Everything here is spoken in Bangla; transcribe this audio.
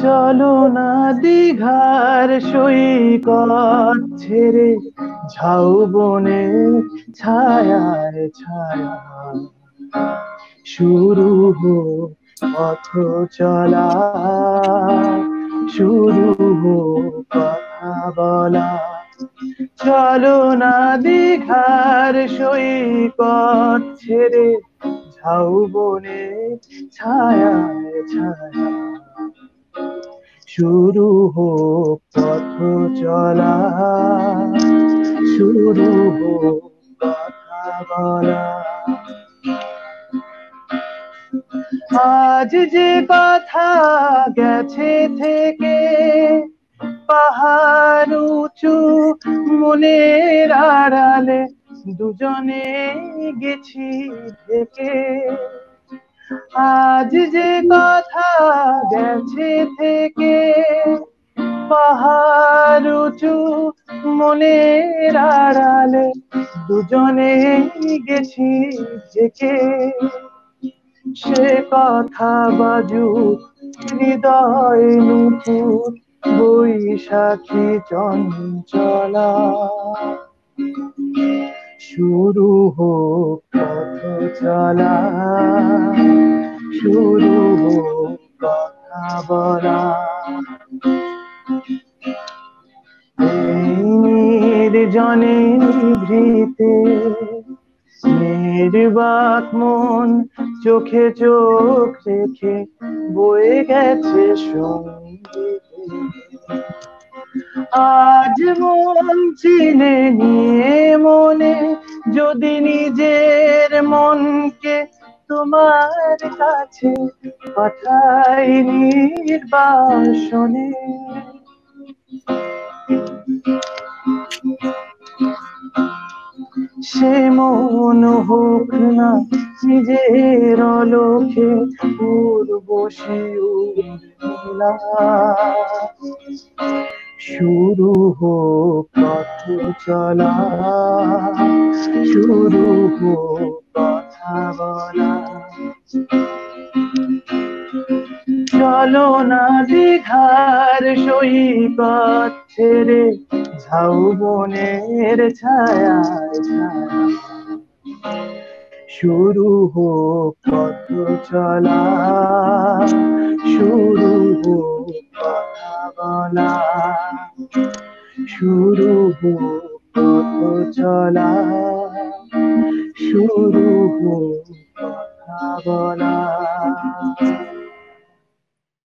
চলো না দীঘার সৈকত ছেড়ে, ঝাউবনে ছায়ায় ছায়া শুরু হোক পথ চলা, শুরু হোক কথা বলা। চলো না দীঘার সৈকত ছেড়ে, ঝাউবনে ছায়ায় ছায়া শুরু হোক পথ চলা, শুরু হোক কথা বলা। আজ যে কথা গেছে থেকে, পাহাড় উঁচু মনের আড়ালে দুজনে গেছি থেকে। আজ যে কথা গেছে থেকে, পাহাড় উঁচু মনের আড়ালে দুজনে গেছি থেকে। সে কথা বাজুক হৃদয় নুপুর বৈশাখী চঞ্চলা, শুরু হোক পথ চলা, শুরু হোক কথা বলা। নির্জনে নিভৃতে নির্বাক মন চোখে চোখ রেখে বয়ে গেছে সঙ্গীতে। আজ মন চিনে নিয়ে মনে যদি নিজের মনকে তোমার কাছে পাঠাই নির্বাসনে। সে মন হোক না নিজের লোকে উর্বশী উর্মিলা, শুরু হোক পথ চলা, শুরু হোক কথা বলা। চলো না দীঘার সৈকত ছেড়ে, ঝাউবনের ছায়া শুরু হোক পথ চলা, শুরু হোক কথা বলা, শুরু হোক পথ চলা, শুরু হোক কথা বলা।